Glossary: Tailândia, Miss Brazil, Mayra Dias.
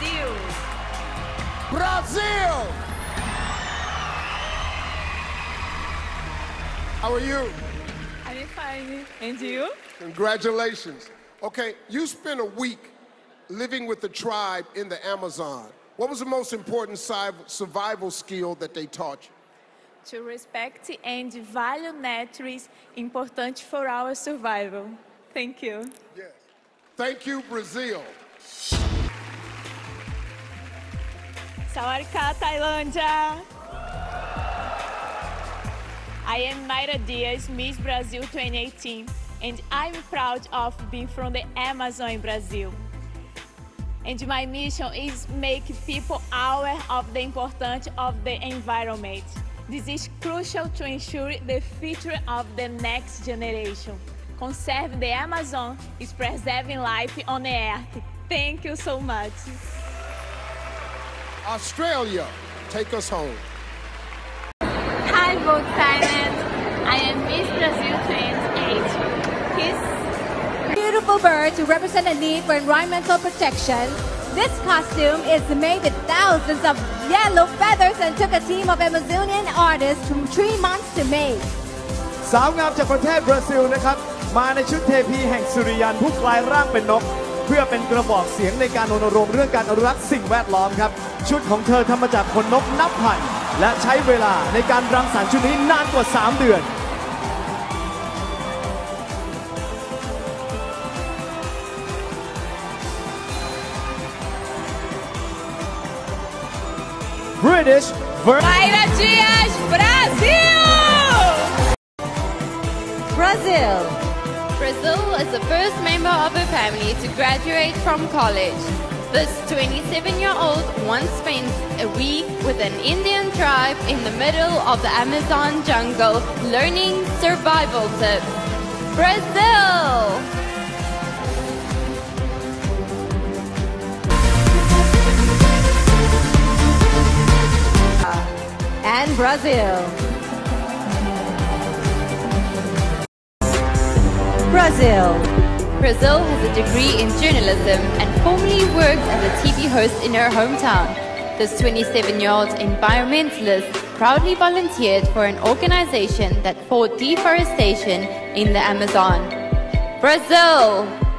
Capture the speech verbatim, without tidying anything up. Brasil! Brazil! How are you? I'm fine. And you? Congratulations. Okay, you spent a week living with the tribe in the Amazon. What was the most important survival skill that they taught you? To respect and value nature is important for our survival. Thank you. Yes. Thank you, Brazil. Sawadee ka, Thailandia. I am Mayra Dias, Miss Brazil twenty eighteen, and I'm proud of being from the Amazon in Brazil. And my mission is make people aware of the importance of the environment. This is crucial to ensure the future of the next generation. Conserve the Amazon is preserving life on the earth. Thank you so much. Australia, take us home. Hi, Vogue Thailand. I am Miss Brazil twenty eighteen. Kiss. Beautiful bird to represent a need for environmental protection. This costume is made with thousands of yellow feathers and took a team of Amazonian artists from three months to make. สาวงามจากประเทศบราซิลนะครับมาในชุดเทพีแห่งสุริยันผู้กลายร่างเป็นนกเพื่อเป็นกระบอกเสียงในการรณรงค์เรื่องการอนุรักษ์สิ่งแวดล้อมครับชุดของเธอทำมาจากขนนกนับพันและใช้เวลาในการรังสรรค์ชุดนี้นานกว่าสามเดือนBritish Mayra Dias, Brazil! Brazil. Brazil is the first member of her family to graduate from college. This twenty-seven-year-old once spent a week with an Indian tribe in the middle of the Amazon jungle learning survival tips. Brazil! And Brazil. Brazil. Brazil has a degree in journalism and formerly worked as a T V host in her hometown. This twenty-seven-year-old environmentalist proudly volunteered for an organization that fought deforestation in the Amazon. Brazil.